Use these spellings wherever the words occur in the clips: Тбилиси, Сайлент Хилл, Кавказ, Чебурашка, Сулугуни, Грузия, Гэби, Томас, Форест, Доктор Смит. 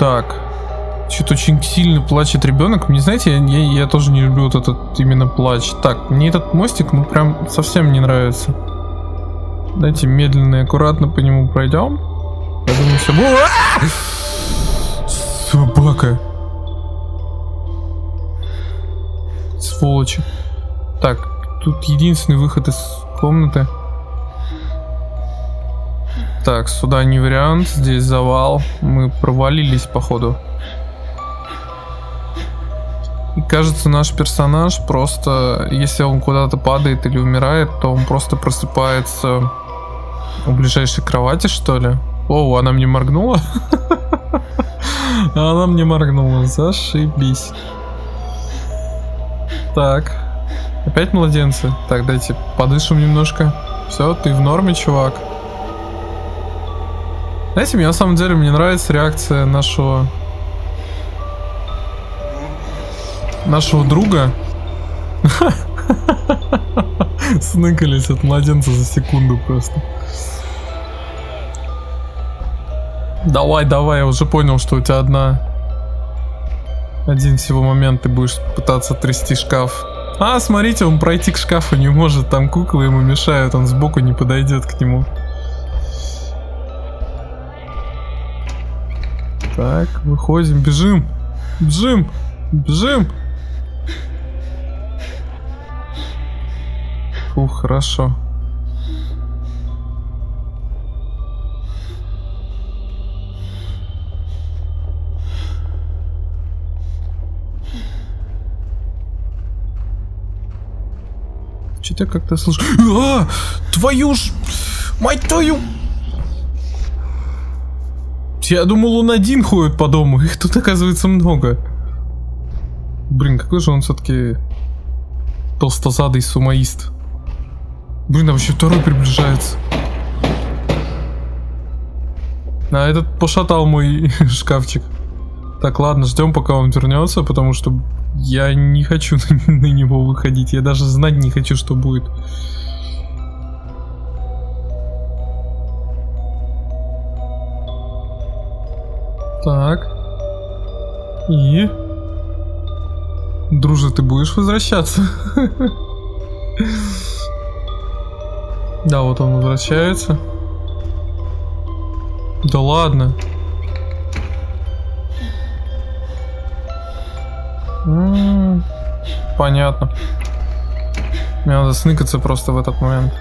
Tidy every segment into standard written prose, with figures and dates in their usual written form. Так. Что-то очень сильно плачет ребенок. Не знаете, я тоже не люблю вот этот именно плач. Так, мне этот мостик ну прям совсем не нравится. Давайте медленно и аккуратно по нему пройдем. Я думаю, все было. Собака. Сволочи. Так, тут единственный выход из комнаты. Так, сюда не вариант, здесь завал. Мы провалились, походу. И кажется, наш персонаж просто, если он куда-то падает или умирает, то он просто просыпается у ближайшей кровати, что ли? О, она мне моргнула? Она мне моргнула, зашибись. Так, опять младенцы? Так, дайте подышим немножко. Все, ты в норме, чувак. Знаете, мне на самом деле мне нравится реакция нашего друга. Сныкались от младенца за секунду просто. Давай, давай, я уже понял, что у тебя один всего момент ты будешь пытаться трясти шкаф. А, смотрите, он пройти к шкафу не может, там куклы ему мешают, он сбоку не подойдет к нему. Так, выходим, бежим, бежим, бежим. Фу, хорошо. Что-то я как-то слышу. А, твою ж, мать твою! Я думал, он один ходит по дому. Их тут, оказывается, много. Блин, какой же он все-таки толстозадый сумоист. Блин, а вообще второй приближается. А этот пошатал мой шкафчик. Так, ладно, ждем, пока он вернется, потому что я не хочу на него выходить. Я даже знать не хочу, что будет. Так. И? Друже, ты будешь возвращаться? Да, вот он возвращается. Да ладно. Понятно. Мне надо сныкаться просто в этот момент.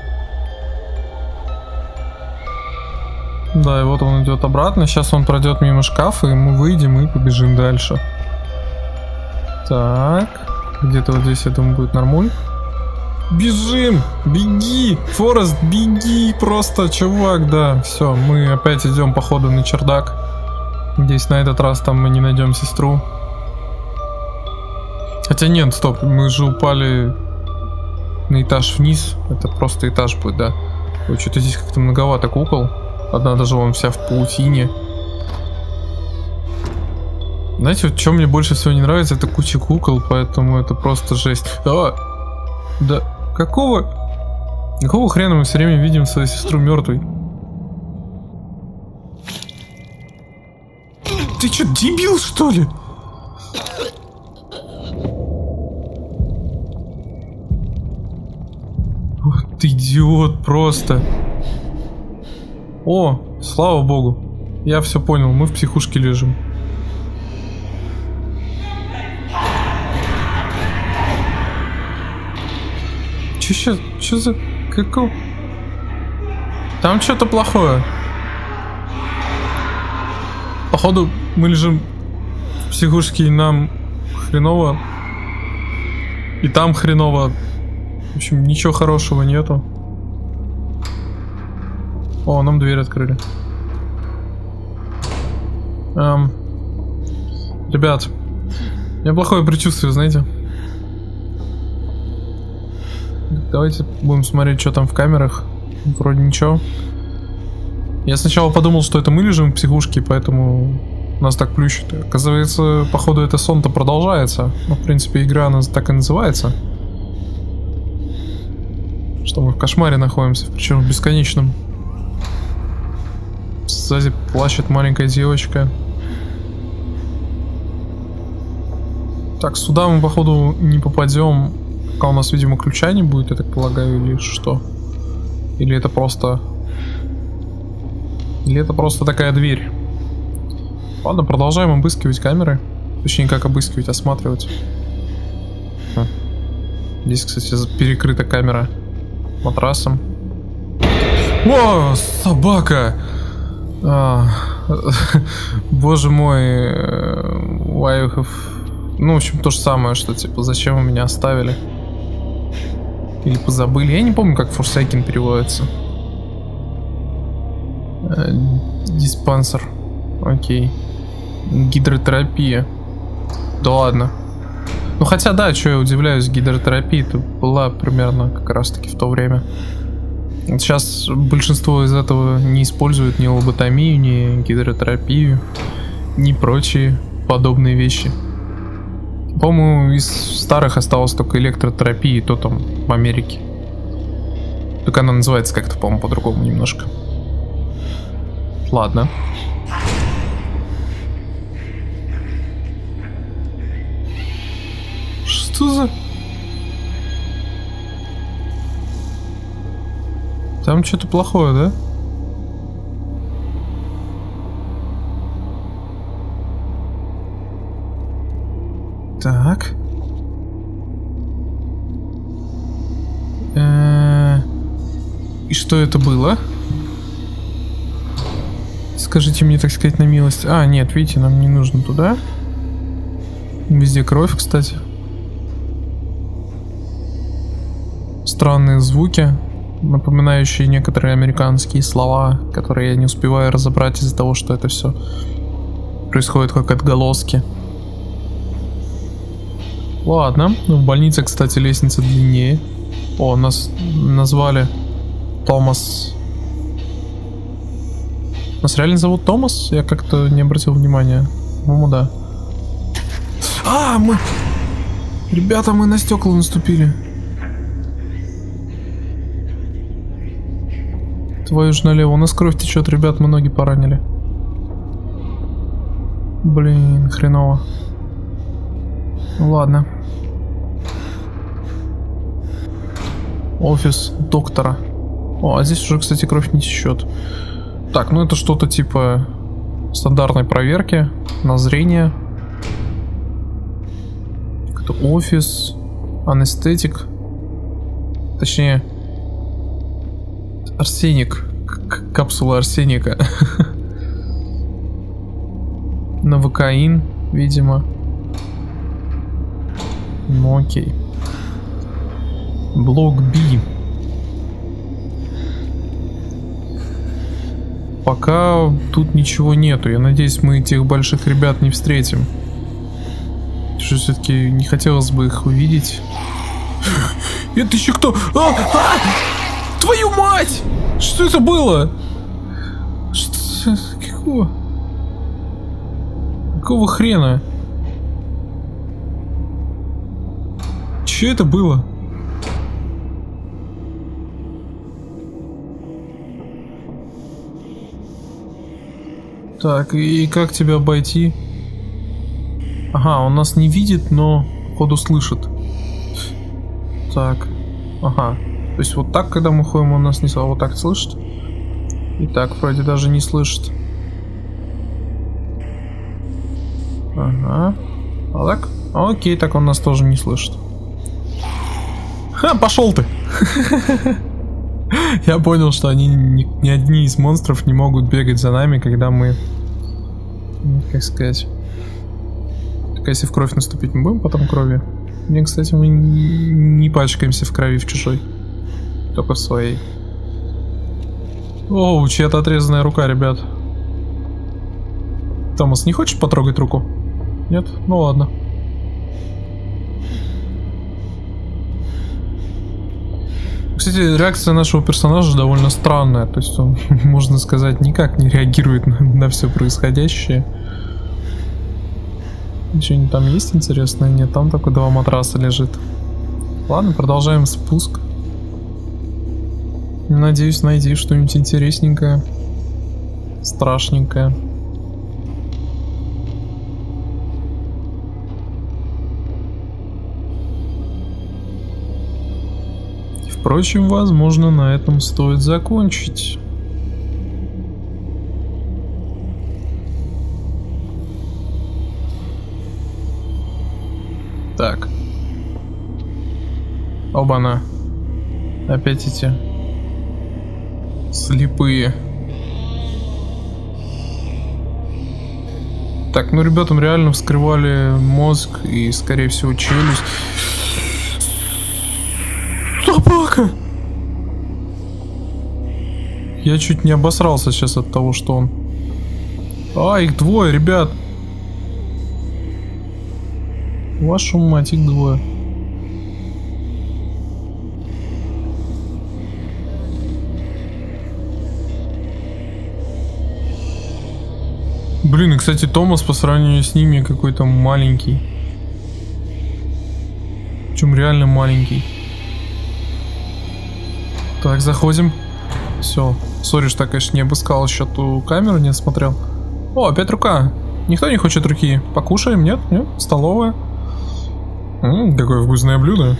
Да, и вот он идет обратно. Сейчас он пройдет мимо шкафа, и мы выйдем и побежим дальше. Так. Где-то вот здесь, я думаю, будет нормуль. Бежим! Беги! Форест, беги! Просто, чувак, да. Все, мы опять идем, походу, на чердак. Здесь на этот раз там мы не найдем сестру. Хотя нет, стоп, мы же упали на этаж вниз. Это просто этаж будет, да. Ой, что-то здесь как-то многовато кукол. Одна даже вон вся в паутине. Знаете, вот что мне больше всего не нравится, это куча кукол, поэтому это просто жесть. А, да, какого хрена мы все время видим свою сестру мертвой? Ты что, дебил, что ли? Ох, ты идиот просто. О, слава богу. Я все понял, мы в психушке лежим. Че сейчас? Че за... Какого? Там что-то плохое. Походу, мы лежим в психушке, и нам хреново. И там хреново. В общем, ничего хорошего нету. О, нам дверь открыли. Ребят, у меня плохое предчувствие, знаете. Давайте будем смотреть, что там в камерах. Вроде ничего. Я сначала подумал, что это мы лежим в психушке, поэтому нас так плющит. Оказывается, походу, это сон-то продолжается. Ну, в принципе, игра, она так и называется. Что мы в кошмаре находимся, причем в бесконечном. Сзади плачет маленькая девочка. Так, сюда мы, походу, не попадем, пока у нас, видимо, ключа не будет, я так полагаю, или что? Или это просто... Или это просто такая дверь? Ладно, продолжаем обыскивать камеры. Точнее, как обыскивать, осматривать. Здесь, кстати, перекрыта камера матрасом. О, собака! Боже мой, ну, в общем, то же самое, что, типа, зачем вы меня оставили? Или позабыли? Я не помню, как Форсайкин переводится. Диспансер. Окей. Гидротерапия. Да ладно. Ну, хотя, да, что я удивляюсь, гидротерапия-то была примерно как раз-таки в то время. Сейчас большинство из этого не используют ни лоботомию, ни гидротерапию, ни прочие подобные вещи. По-моему, из старых осталось только электротерапия, и то там в Америке. Только она называется как-то, по-моему, по-другому немножко. Ладно. Что за... Там что-то плохое, да? Так. И что это было? Скажите мне, так сказать, на милость. А, нет, видите, нам не нужно туда. Везде кровь, кстати. Странные звуки, напоминающие некоторые американские слова, которые я не успеваю разобрать из-за того, что это все происходит как отголоски. Ладно, ну, в больнице, кстати, лестница длиннее. О, нас назвали Томас. Нас реально зовут Томас? Я как-то не обратил внимания. По-моему, да. А, мы... Ребята, мы на стекла наступили. Твою ж налево. У нас кровь течет, ребят, мы ноги поранили. Блин, хреново. Ладно. Офис доктора. О, а здесь уже, кстати, кровь не течет. Так, ну это что-то типа стандартной проверки на зрение. Как-то офис, анестетик. Точнее... Арсеник. Капсула арсеника. Новокаин, видимо. Ну окей. Блок B. Пока тут ничего нету. Я надеюсь, мы тех больших ребят не встретим. Что все-таки не хотелось бы их увидеть. Это еще кто? Твою мать! Что это было? Что? Какого? Какого хрена? Че это было? Так, и как тебя обойти? Ага, он нас не видит, но походу слышит. Так, ага. То есть вот так, когда мы ходим, он нас не слышит, а вот так слышит. И так вроде даже не слышит. Ага. А так? Окей, так он нас тоже не слышит. Ха, пошел ты! Я понял, что они ни одни из монстров не могут бегать за нами, когда мы... Как сказать... Так, если в кровь наступить, мы будем потом крови? Мне, кстати, мы не пачкаемся в крови в чужой. Только в своей. О, чья-то отрезанная рука, ребят. Томас, не хочешь потрогать руку? Нет? Ну ладно. Кстати, реакция нашего персонажа довольно странная. То есть он, можно сказать, никак не реагирует на все происходящее. Что-нибудь там есть интересное? Нет, там только два матраса лежит. Ладно, продолжаем спуск. Надеюсь, найди что-нибудь интересненькое, страшненькое. Впрочем, возможно, на этом стоит закончить. Так. Оба-на. Опять эти слепые. Так, ну ребятам реально вскрывали мозг и, скорее всего, челюсть. Собака! Я чуть не обосрался сейчас от того, что он... А, их двое, ребят! Вашу мать, их двое. Блин, и, кстати, Томас по сравнению с ними какой-то маленький. Причем реально маленький. Так, заходим. Все. Сори, что я, конечно, не обыскал еще ту камеру, не смотрел. О, опять рука. Никто не хочет руки. Покушаем, нет? Нет? Столовая. Какое вкусное блюдо.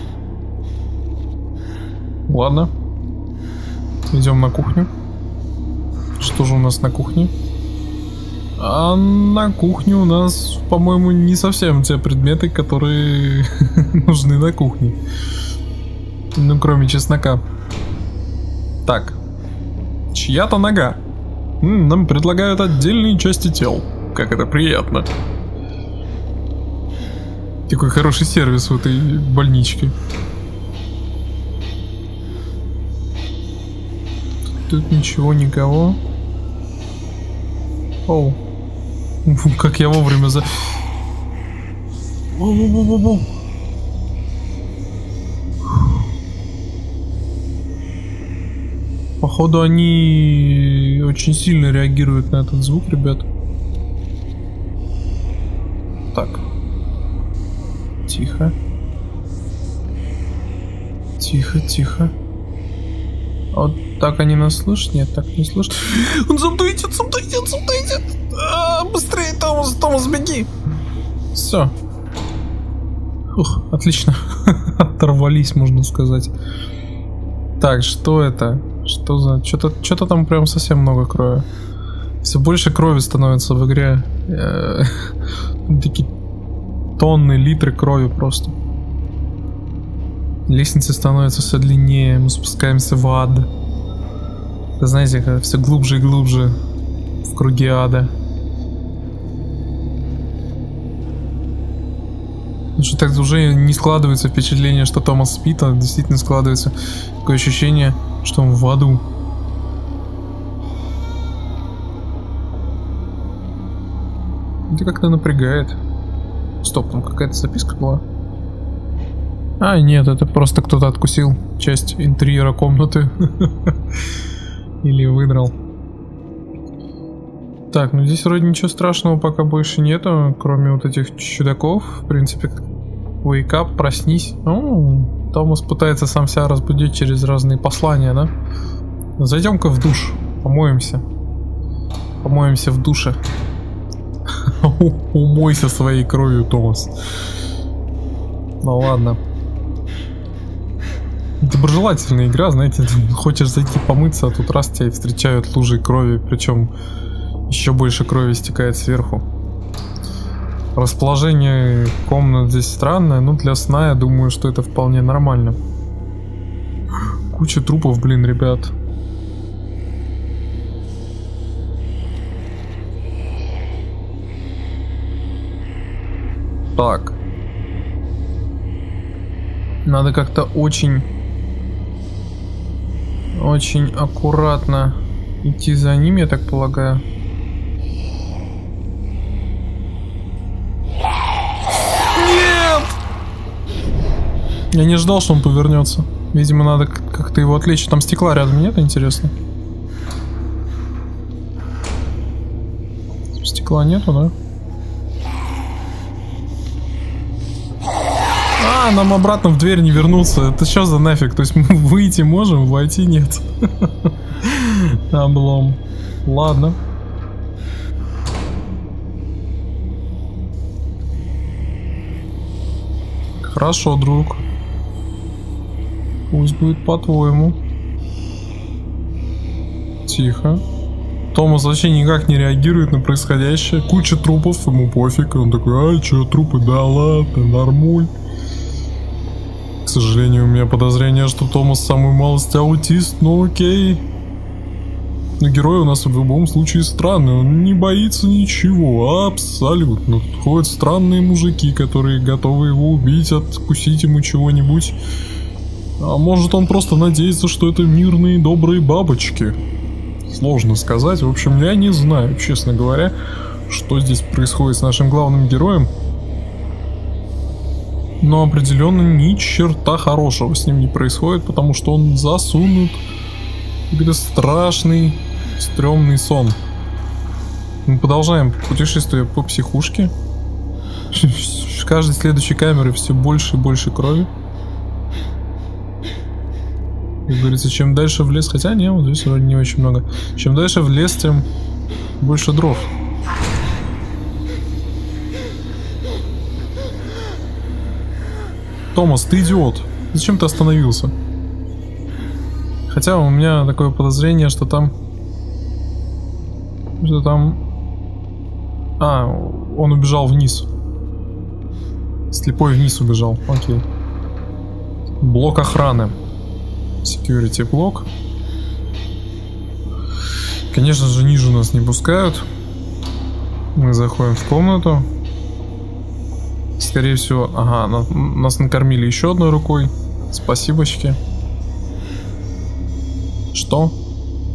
Ладно. Идем на кухню. Что же у нас на кухне? А на кухне у нас, по-моему, не совсем те предметы, которые нужны на кухне. Ну, кроме чеснока. Так. Чья-то нога. Нам предлагают отдельные части тел. Как это приятно. Такой хороший сервис в этой больничке. Тут ничего, никого. Оу. Как я вовремя за... Походу они очень сильно реагируют на этот звук, ребят. Так. Тихо. Тихо, тихо. А вот так они нас слышат? Нет, так не слышат. Он за мной идет, за мной идет, за мной идет. А, быстрее, Томас, Томас, беги. Все. Ух, отлично. Оторвались, можно сказать. Так, что это? Что за... Что-то там прям совсем много крови. Все больше крови становится в игре. Такие тонны, литры крови просто. Лестницы становятся все длиннее, мы спускаемся в ад. Вы знаете, как все глубже и глубже в круге ада. Потому что так уже не складывается впечатление, что Томас спит, а действительно складывается такое ощущение, что он в аду. Это как-то напрягает. Стоп, там какая-то записка была. А, нет, это просто кто-то откусил часть интерьера комнаты. Или выдрал. Так, ну здесь вроде ничего страшного пока больше нету, кроме вот этих чудаков. В принципе, wake up, проснись. О, Томас пытается сам себя разбудить через разные послания, да? Зайдем-ка в душ, помоемся. Помоемся в душе. Умойся своей кровью, Томас. Ну ладно. Доброжелательная игра, знаете, хочешь зайти помыться, а тут раз тебя и встречают лужи крови, причем еще больше крови стекает сверху. Расположение комнат здесь странное, но для сна я думаю, что это вполне нормально. Куча трупов, блин, ребят. Так. Надо как-то очень аккуратно идти за ним, я так полагаю. Нет! Я не ждал, что он повернется. Видимо, надо как-то его отвлечь. Там стекла рядом нет, интересно? Стекла нету, да? А, нам обратно в дверь не вернуться. Это что за нафиг? То есть мы выйти можем, войти нет. Облом. Ладно. Хорошо, друг. Пусть будет по-твоему. Тихо. Томас вообще никак не реагирует на происходящее. Куча трупов, ему пофиг. Он такой, а чё, трупы? Да ладно, нормуль. К сожалению, у меня подозрение, что Томас самый малость аутист, но окей. Но герой у нас в любом случае странный. Он не боится ничего, абсолютно. Ходят странные мужики, которые готовы его убить, откусить ему чего-нибудь. А может, он просто надеется, что это мирные добрые бабочки? Сложно сказать. В общем, я не знаю, честно говоря, что здесь происходит с нашим главным героем. Но определенно ни черта хорошего с ним не происходит, потому что он засунут в какой-то страшный, стрёмный сон. Мы продолжаем путешествие по психушке. С каждой следующей камеры все больше и больше крови. Как говорится, чем дальше в лес, хотя нет, вот здесь вроде не очень много. Чем дальше в лес, тем больше дров. Томас, ты идиот. Зачем ты остановился? Хотя у меня такое подозрение, что там... А, он убежал вниз. Слепой вниз убежал, окей. Блок охраны. Security блок. Конечно же, ниже нас не пускают. Мы заходим в комнату. Скорее всего... Ага, нас накормили еще одной рукой. Спасибочки. Что?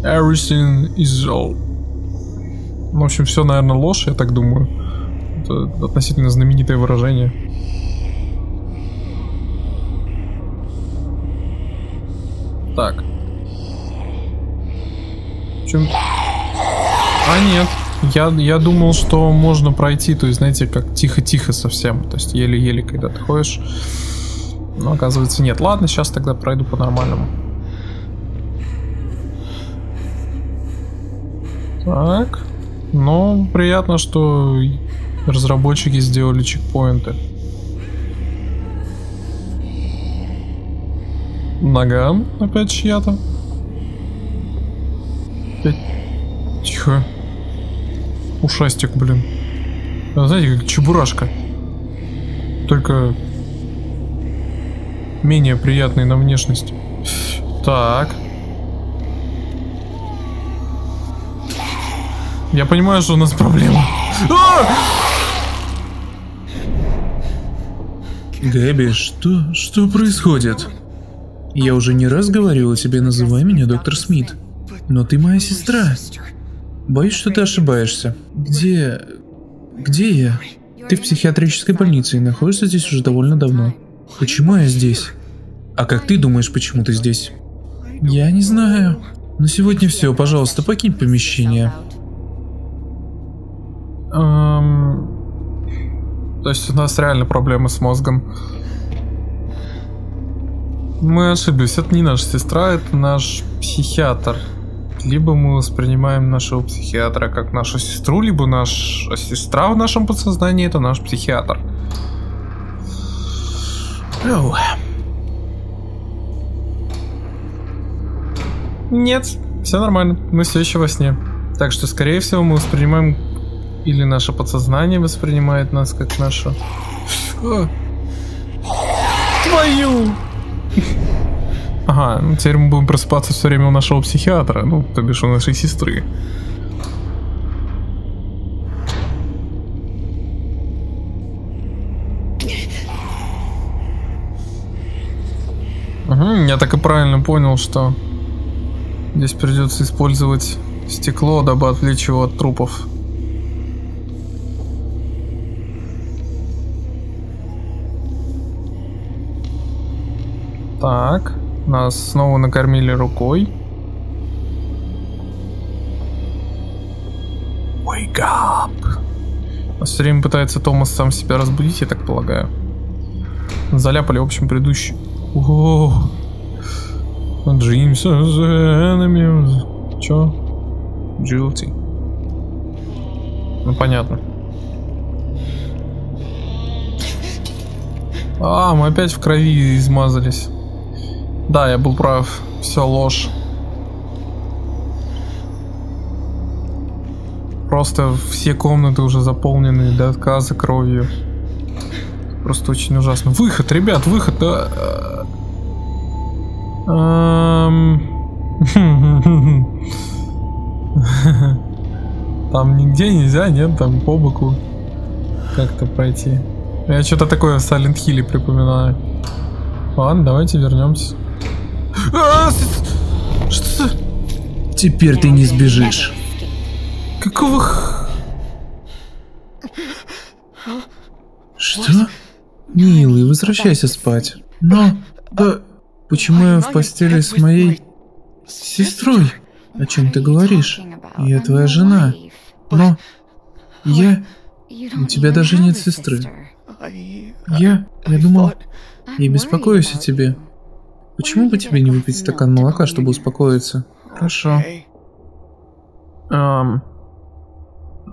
Everything is all. В общем, все, наверное, ложь, я так думаю. Это относительно знаменитое выражение. Так. Чем... А нет, я думал, что можно пройти, то есть, знаете, как тихо-тихо совсем, то есть еле-еле, когда ты ходишь. Но оказывается нет. Ладно, сейчас тогда пройду по-нормальному. Так. Ну, приятно, что разработчики сделали чекпоинты. Нога опять чья-то. Тихо. Ушастик, блин. Знаете, как чебурашка. Только менее приятный на внешность. Так. Я понимаю, что у нас проблема. Гэби, что происходит? Я уже не раз говорил о тебе, называй меня доктор Смит. Но ты моя сестра. Боюсь, что ты ошибаешься. Где я? Ты в психиатрической больнице и находишься здесь уже довольно давно. Почему я здесь? А как ты думаешь, почему ты здесь? Я не знаю. На сегодня все, пожалуйста, покинь помещение. То есть у нас реально проблемы с мозгом. Мы ошиблись, это не наша сестра, это наш психиатр. Либо мы воспринимаем нашего психиатра как нашу сестру, либо наша сестра в нашем подсознании — это наш психиатр. Оу. Нет, все нормально, мы все еще во сне. Так что, скорее всего, мы воспринимаем... Или наше подсознание воспринимает нас как нашу... Твою! Ага, ну теперь мы будем просыпаться все время у нашего психиатра, ну, то бишь у нашей сестры. Угу, я так и правильно понял, что здесь придется использовать стекло, дабы отвлечь его от трупов. Так, нас снова накормили рукой. Wake up. Нас все время пытается Томас сам себя разбудить, я так полагаю. Заляпали, в общем, предыдущий. Dreams of the enemy. Че? Guilty. Ну, понятно. А, мы опять в крови измазались. Да, я был прав. Все ложь. Просто все комнаты уже заполнены до отказа кровью. Просто очень ужасно. Выход, ребят, выход. Там нигде нельзя, нет, там по боку как-то пройти. Я что-то такое в Сайлент Хилле припоминаю. Ладно, давайте вернемся. Что? Теперь ты не сбежишь. Какого х... Что? Милый, возвращайся спать. Но... Да... Почему я в постели с моей... сестрой? О чем ты говоришь? Я твоя жена. Но... я... У тебя даже нет сестры. Я думал... Я беспокоюсь о тебе. Почему бы тебе не выпить стакан молока, чтобы успокоиться? Хорошо.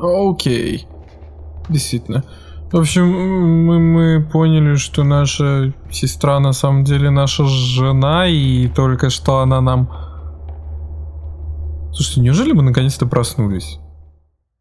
Окей. Действительно. В общем, мы поняли, что наша сестра на самом деле наша жена, и только что она нам... Слушайте, неужели мы наконец-то проснулись?